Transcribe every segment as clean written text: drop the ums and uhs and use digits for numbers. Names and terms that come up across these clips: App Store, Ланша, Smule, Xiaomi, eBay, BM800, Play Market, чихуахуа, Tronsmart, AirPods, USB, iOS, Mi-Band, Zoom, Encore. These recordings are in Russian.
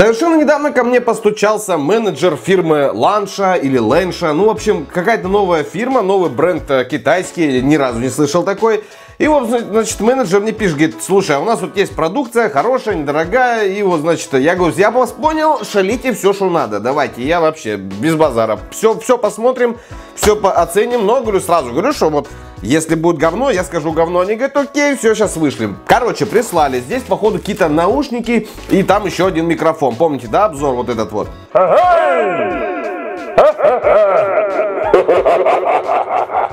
Совершенно недавно ко мне постучался менеджер фирмы Ланша или Лэнша, ну в общем какая-то новая фирма, новый бренд китайский, ни разу не слышал такой. И вот, значит, менеджер мне пишет, говорит, слушай, а у нас тут есть продукция, хорошая, недорогая, и вот, значит, я говорю, я вас понял, шалите все, что надо, давайте, я вообще без базара, все посмотрим, все оценим, но, говорю, сразу говорю, что вот, если будет говно, я скажу говно, они говорят, окей, все, сейчас вышлем. Короче, прислали, здесь, походу, какие-то наушники и там еще один микрофон, помните, да, обзор вот этот вот?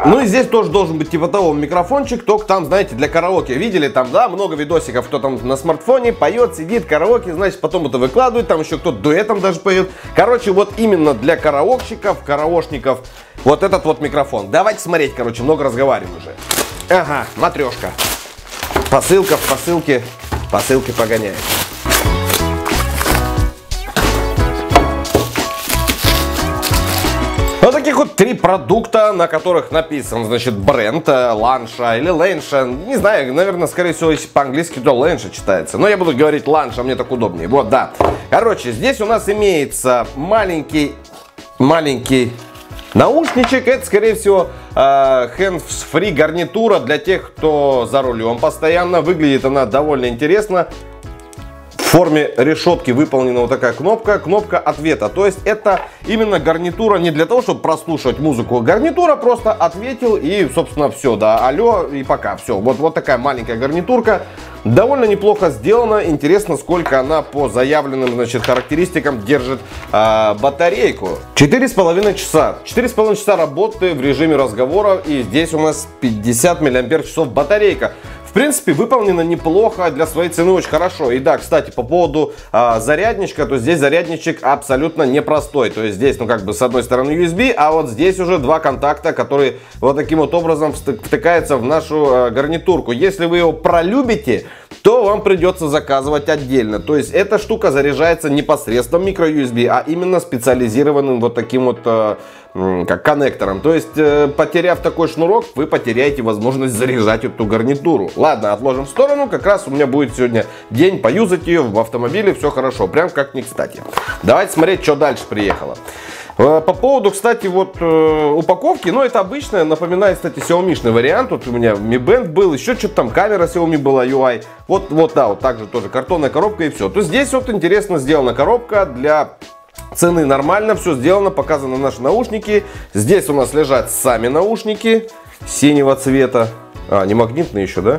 Ну и здесь тоже должен быть типа того микрофончик, только там, знаете, для караоке. Видели там, да, много видосиков, кто там на смартфоне поет, сидит, караоке, значит, потом это выкладывают, там еще кто-то дуэтом даже поет. Короче, вот именно для караокщиков, караошников вот этот вот микрофон. Давайте смотреть, короче, много разговариваем уже. Ага, матрешка. Посылка в посылке, посылки погоняет. Вот таких вот три продукта, на которых написан, значит, бренд Ланша или Лэнша. Не знаю, наверное, скорее всего, если по-английски, то Лэнша читается. Но я буду говорить Ланша, мне так удобнее. Вот, да. Короче, здесь у нас имеется маленький наушничек. Это, скорее всего, hands-free гарнитура для тех, кто за рулем постоянно. Выглядит она довольно интересно. В форме решетки выполнена вот такая кнопка, кнопка ответа. То есть это именно гарнитура не для того, чтобы прослушивать музыку. Гарнитура просто ответил и, собственно, все, да, алло и пока, все. Вот такая маленькая гарнитурка. Довольно неплохо сделана. Интересно, сколько она по заявленным, значит, характеристикам держит батарейку. 4,5 часа. 4,5 часа работы в режиме разговора. И здесь у нас 50 мАч батарейка. В принципе, выполнено неплохо, для своей цены очень хорошо. И да, кстати, по поводу зарядничка, то здесь зарядничек абсолютно непростой. То есть здесь, ну как бы, с одной стороны USB, а вот здесь уже два контакта, которые вот таким вот образом втыкаются в нашу гарнитурку. Если вы его пролюбите, то вам придется заказывать отдельно. То есть эта штука заряжается не посредством микро-USB, а именно специализированным вот таким вот как коннектором. То есть, потеряв такой шнурок, вы потеряете возможность заряжать эту гарнитуру. Ладно, отложим в сторону. Как раз у меня будет сегодня день поюзать ее в автомобиле. Все хорошо. Прям как не кстати. Давайте смотреть, что дальше приехало. По поводу, кстати, вот упаковки, но это обычная, напоминает, кстати, Xiaomi-шный вариант. Вот у меня Mi-Band был, еще что-то там, камера Xiaomi была, UI. Вот, да, вот так же тоже картонная коробка и все. То есть здесь вот интересно сделана коробка для... Цены нормально, все сделано, показаны наши наушники. Здесь у нас лежат сами наушники синего цвета. А, они магнитные еще, да?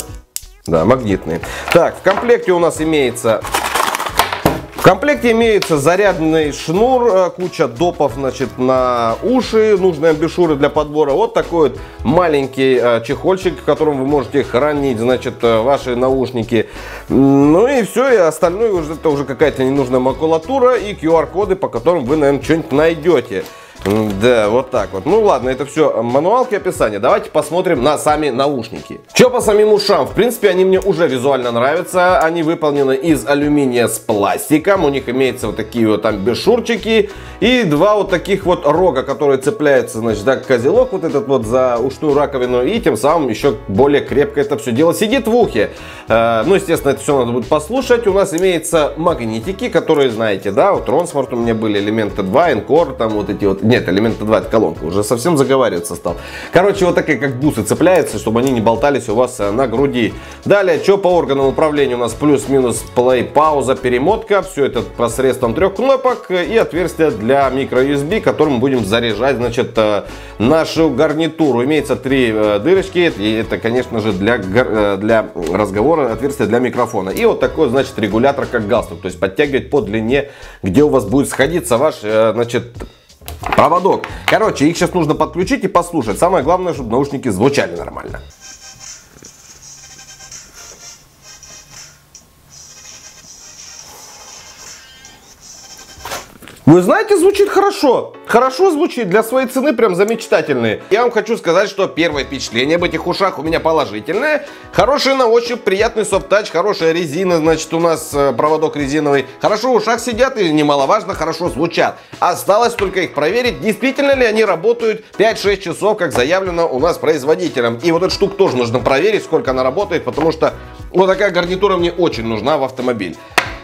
Да, магнитные. Так, в комплекте у нас имеется... зарядный шнур, куча допов, значит, на уши, нужные амбушюры для подбора. Вот такой вот маленький чехольчик, в котором вы можете хранить, значит, ваши наушники. Ну и все, и остальное уже, это уже какая-то ненужная макулатура и QR-коды, по которым вы, наверное, что-нибудь найдете. Да, вот так вот. Ну ладно, это все мануалки, описание. Давайте посмотрим на сами наушники. Че по самим ушам? В принципе, они мне уже визуально нравятся. Они выполнены из алюминия с пластиком. У них имеются вот такие вот амбушюрчики и два вот таких вот рога, которые цепляются, значит, да, козелок вот этот вот за ушную раковину. И тем самым еще более крепко это все дело сидит в ухе. Ну, естественно, это все надо будет послушать. У нас имеются магнитики, которые, знаете, да, у Tronsmart у меня были элементы 2, Encore, там вот эти вот... Нет, элемент 2 это колонка, уже совсем заговариваться стал. Короче, вот такие как бусы цепляются, чтобы они не болтались у вас на груди. Далее, что по органам управления у нас плюс-минус плей, пауза, перемотка. Все это посредством трех кнопок и отверстия для микро-USB, которым будем заряжать, значит, нашу гарнитуру. Имеется три дырочки, и это, конечно же, для разговора отверстия для микрофона. И вот такой, значит, регулятор как галстук, то есть подтягивать по длине, где у вас будет сходиться ваш, значит, проводок. Короче, их сейчас нужно подключить и послушать. Самое главное, чтобы наушники звучали нормально. Вы знаете, звучит хорошо. Хорошо звучит, для своей цены прям замечательные. Я вам хочу сказать, что первое впечатление об этих ушах у меня положительное. Хороший на ощупь, приятный софт-тач, хорошая резина, значит, у нас проводок резиновый. Хорошо в ушах сидят и, немаловажно, хорошо звучат. Осталось только их проверить, действительно ли они работают 5-6 часов, как заявлено у нас производителем. И вот эту штуку тоже нужно проверить, сколько она работает, потому что вот такая гарнитура мне очень нужна в автомобиль.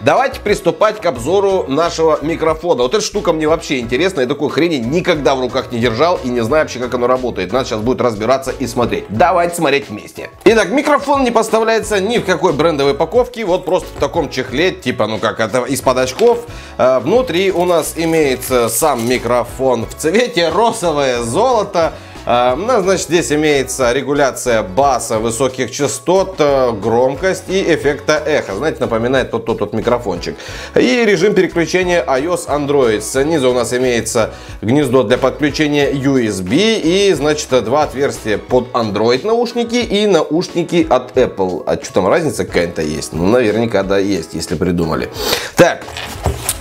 Давайте приступать к обзору нашего микрофона. Вот эта штука мне вообще интересна. Я такой хрени никогда в руках не держал и не знаю вообще, как оно работает. Надо сейчас будет разбираться и смотреть. Давайте смотреть вместе. Итак, микрофон не поставляется ни в какой брендовой упаковке. Вот просто в таком чехле, типа, ну как, это из-под очков. Внутри у нас имеется сам микрофон в цвете розовое золото. Значит, здесь имеется регуляция баса, высоких частот, громкость и эффекта эхо. Знаете, напоминает тот микрофончик. И режим переключения iOS, Android. Снизу у нас имеется гнездо для подключения USB и, значит, два отверстия под Android наушники и наушники от Apple. А что там, разница какая-то есть? Ну, наверняка, да, есть, если придумали. Так,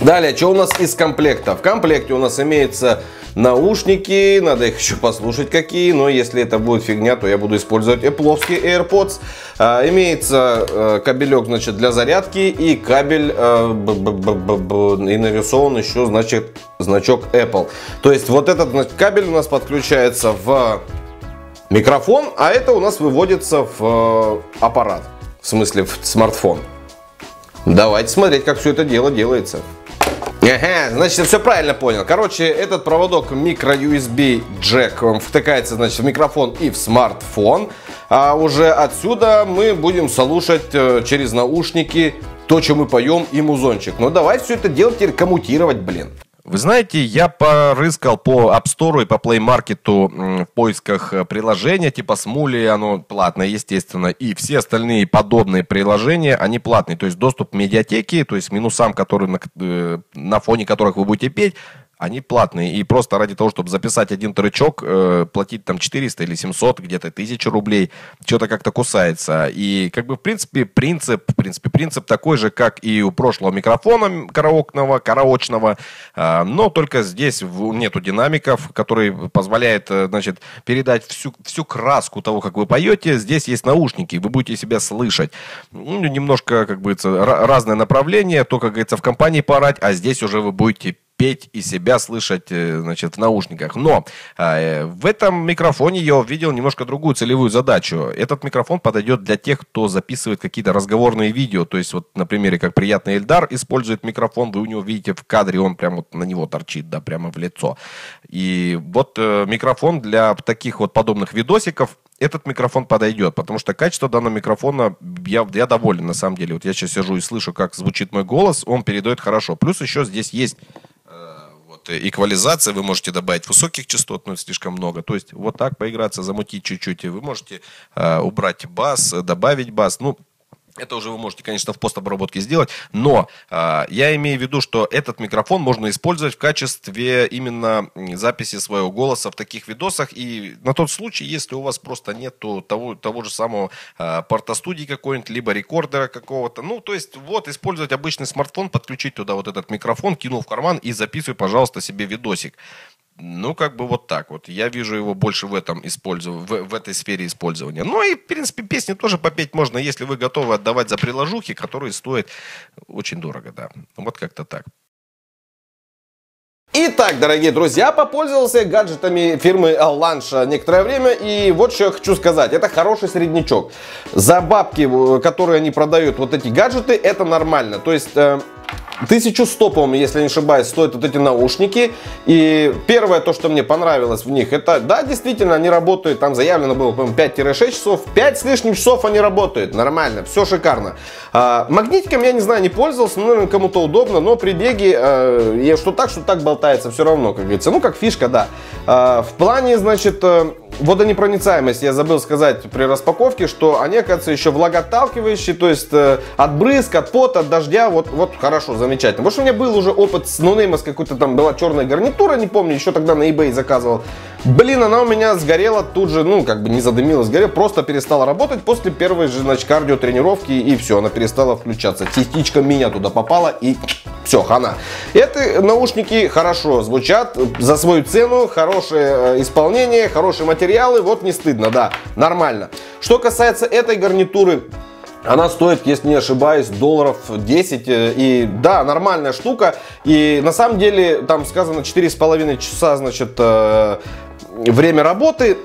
далее, что у нас из комплекта? В комплекте у нас имеется... наушники, надо их еще послушать какие, но если это будет фигня, то я буду использовать Apple-овские AirPods. Имеется кабелек, значит, для зарядки и кабель, и нарисован еще, значит, значок Apple. То есть вот этот, значит, кабель у нас подключается в микрофон, а это у нас выводится в аппарат, в смысле в смартфон. Давайте смотреть, как все это дело делается. Ага, значит, я все правильно понял. Короче, этот проводок micro-USB джек втыкается, значит, в микрофон и в смартфон. А уже отсюда мы будем слушать через наушники то, что мы поем, и музончик. Но давай все это дело теперь коммутировать, блин. Вы знаете, я порыскал по App Store и по Play Market в поисках приложения типа Smule, оно платное, естественно, и все остальные подобные приложения, они платные, то есть доступ к медиатеке, то есть минусам, которые на фоне которых вы будете петь, они платные, и просто ради того, чтобы записать один тречок, платить там 400 или 700, где-то 1000 рублей, что-то как-то кусается. И как бы, в принципе, принцип такой же, как и у прошлого микрофона караочного, но только здесь нету динамиков, которые позволяют, значит, передать всю краску того, как вы поете. Здесь есть наушники, вы будете себя слышать. Ну, немножко, как бы, разное направление, то, как говорится, в компании поорать, а здесь уже вы будете петь и себя слышать, значит, в наушниках. Но в этом микрофоне я увидел немножко другую целевую задачу. Этот микрофон подойдет для тех, кто записывает какие-то разговорные видео. То есть, вот на примере, как приятный Эльдар использует микрофон, вы у него видите в кадре, он прям вот на него торчит, да, прямо в лицо. И вот микрофон для таких вот подобных видосиков, этот микрофон подойдет, потому что качество данного микрофона, я доволен на самом деле. Вот я сейчас сижу и слышу, как звучит мой голос, он передает хорошо. Плюс еще здесь есть... эквализация, вы можете добавить высоких частот, но слишком много. То есть вот так поиграться, замутить чуть-чуть. Вы можете убрать бас, добавить бас. Ну, это уже вы можете, конечно, в постобработке сделать. Но я имею в виду, что этот микрофон можно использовать в качестве именно записи своего голоса в таких видосах. И на тот случай, если у вас просто нет того же самого портостудии какой-нибудь, либо рекордера какого-то. Ну, то есть, вот, использовать обычный смартфон, подключить туда вот этот микрофон, кинул в карман и записывай, пожалуйста, себе видосик. Ну, как бы вот так вот. Я вижу его больше в этой сфере использования. Ну, и, в принципе, песни тоже попеть можно, если вы готовы отдавать за приложухи, которые стоят очень дорого, да. Вот как-то так. Итак, дорогие друзья, попользовался гаджетами фирмы Ланша некоторое время, и вот что я хочу сказать. Это хороший среднячок. За бабки, которые они продают, вот эти гаджеты, это нормально. То есть... 1100, по-моему, если не ошибаюсь, стоят вот эти наушники. И первое, то, что мне понравилось в них, это, да, действительно, они работают, там заявлено было, по-моему, 5-6 часов, 5 с лишним часов они работают, нормально, все шикарно. Магнитиком, я не знаю, не пользовался, ну, наверное, кому-то удобно, но при беге что так болтается, все равно, как говорится, ну, как фишка, да. В плане, значит... водонепроницаемость, я забыл сказать при распаковке, что они, оказывается, еще влагоотталкивающие, то есть от брызг, от пота, от дождя, вот хорошо, замечательно. Потому что у меня был уже опыт с ноунеймом, с какой-то там была черная гарнитура, не помню, еще тогда на eBay заказывал. Блин, она у меня сгорела тут же, ну, как бы не задымилась, сгорела, просто перестала работать после первой же, значит, кардиотренировки, и все, она перестала включаться. Частичка меня туда попала, и все, хана. Эти наушники хорошо звучат, за свою цену, хорошее исполнение, хороший материал. Вот не стыдно, да, нормально. Что касается этой гарнитуры, она стоит, если не ошибаюсь, долларов 10. И да, нормальная штука. И на самом деле там сказано 4,5 часа, значит, время работы.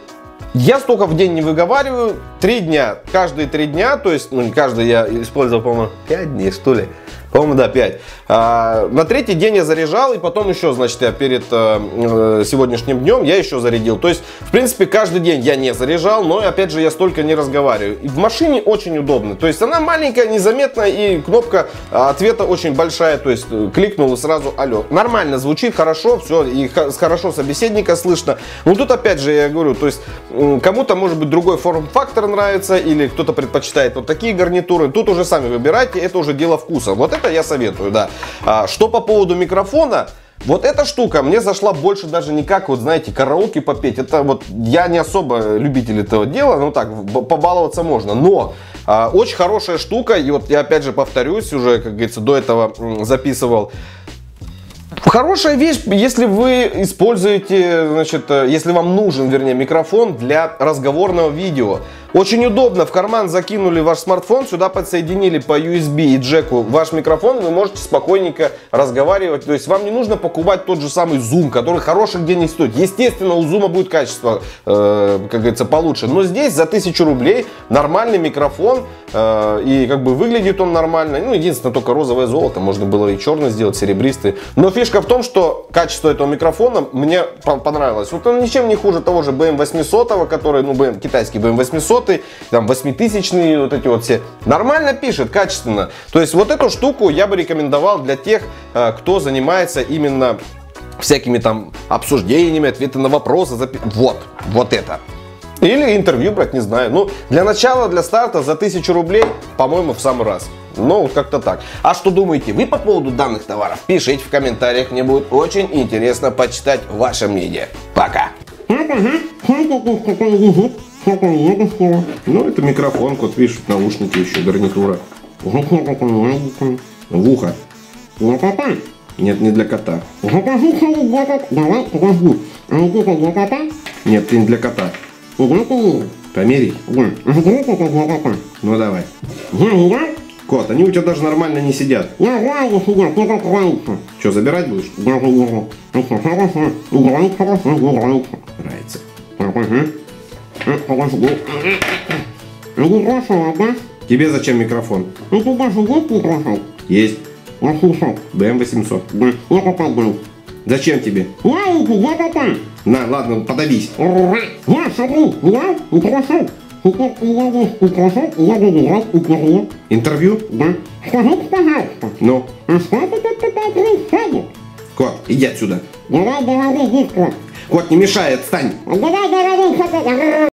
Я столько в день не выговариваю. 3 дня. Каждые 3 дня, то есть, ну, не каждый, я использовал, по-моему, 5 дней, что ли. По-моему, да, 5. На третий день я заряжал, и потом еще, значит, я перед сегодняшним днем я еще зарядил. То есть, в принципе, каждый день я не заряжал, но, опять же, я столько не разговариваю. И в машине очень удобно. То есть, она маленькая, незаметная, и кнопка ответа очень большая. То есть, кликнул и сразу алло. Нормально звучит, хорошо, все, и хорошо собеседника слышно. Ну, тут, опять же, я говорю, то есть, кому-то, может быть, другой форм-фактор нравится, или кто-то предпочитает вот такие гарнитуры. Тут уже сами выбирайте, это уже дело вкуса. Вот это я советую, да. Что по поводу микрофона, вот эта штука мне зашла больше даже не как, вот знаете, караоке попеть. Это вот, я не особо любитель этого дела, ну так, побаловаться можно. Но очень хорошая штука, и вот я опять же повторюсь, уже, как говорится, до этого записывал. Хорошая вещь, если вы используете, значит, если вам нужен, вернее, микрофон для разговорного видео. Очень удобно, в карман закинули ваш смартфон, сюда подсоединили по USB и джеку ваш микрофон, вы можете спокойненько разговаривать. То есть вам не нужно покупать тот же самый Zoom, который хороших денег стоит. Естественно, у Zoom будет качество, как говорится, получше. Но здесь за 1000 рублей нормальный микрофон, и как бы выглядит он нормально. Ну, единственное, только розовое золото, можно было и черный сделать, серебристый. Но фишка в том, что качество этого микрофона мне понравилось. Вот он ничем не хуже того же BM800, который, ну, китайский BM800, там 8000-ные вот эти вот все. Нормально пишет, качественно. То есть вот эту штуку я бы рекомендовал для тех, кто занимается именно всякими там обсуждениями, ответы на вопросы. Вот это. Или интервью брать, не знаю. Ну, для начала, для старта за 1000 рублей, по-моему, в самый раз. Ну, как-то так. А что думаете вы по поводу данных товаров? Пишите в комментариях, мне будет очень интересно почитать ваше мнение. Пока! Ну, это микрофон, вот видишь, наушники еще, гарнитура. В ухо. Нет, не для кота. Нет, ты не для кота. Померить. Ну, давай. Кот, они у тебя даже нормально не сидят. Что, забирать будешь? Нравится. Тебе зачем микрофон? Есть. BM800. Зачем тебе? На, ладно, подавись. Интервью? Ну. Кот, иди отсюда. Кот, не мешай, отстань.